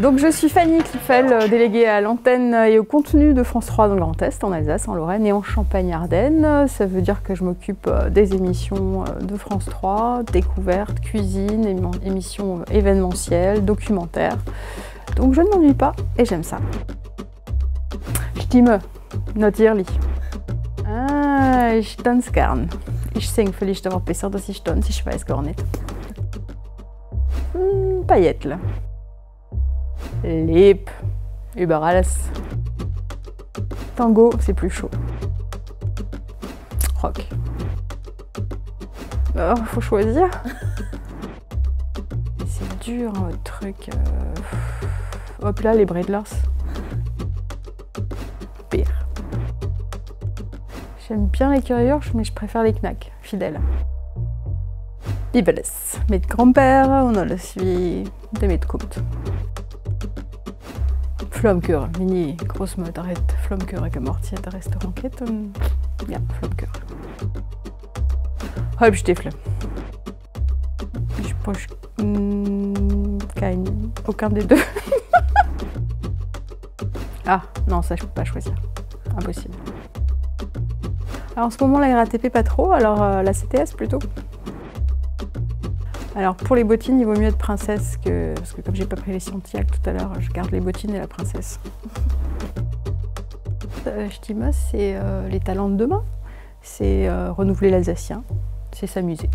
Donc je suis Fanny Klipfel, déléguée à l'antenne et au contenu de France 3 dans le Grand Est, en Alsace, en Lorraine et en Champagne-Ardenne. Ça veut dire que je m'occupe des émissions de France 3, découvertes, cuisine, émissions événementielles, documentaires. Donc je ne m'ennuie pas et j'aime ça. Stimme, not yearly. Ah, ich tanze gern. Ich sing vielleicht aber besser, dass ich tanze, ich weiß gar nicht. Paillettes. Lip, über alles. Tango, c'est plus chaud. Rock. Oh, faut choisir. C'est dur, votre truc. Hop là, les Bredlers. Pire. J'aime bien les currywurst, mais je préfère les knacks, fidèles. Bibeles. Mes grands-pères, on a le suivi des métcoupes. Flammekueche, mini, grosse mode, arrête, Flammekueche avec un mortier, der restaurant quête, ja, Flammekueche. Halbstiefel. Ich brauche aucun des deux. Ah, non, ça je peux pas choisir, impossible. Alors en ce moment la RATP pas trop, alors la CTS plutôt. Alors pour les bottines, il vaut mieux être princesse que... Parce que comme j'ai pas pris les scientiaques tout à l'heure, je garde les bottines et la princesse. Ch'tima, c'est les talents de demain, c'est renouveler l'alsacien, c'est s'amuser.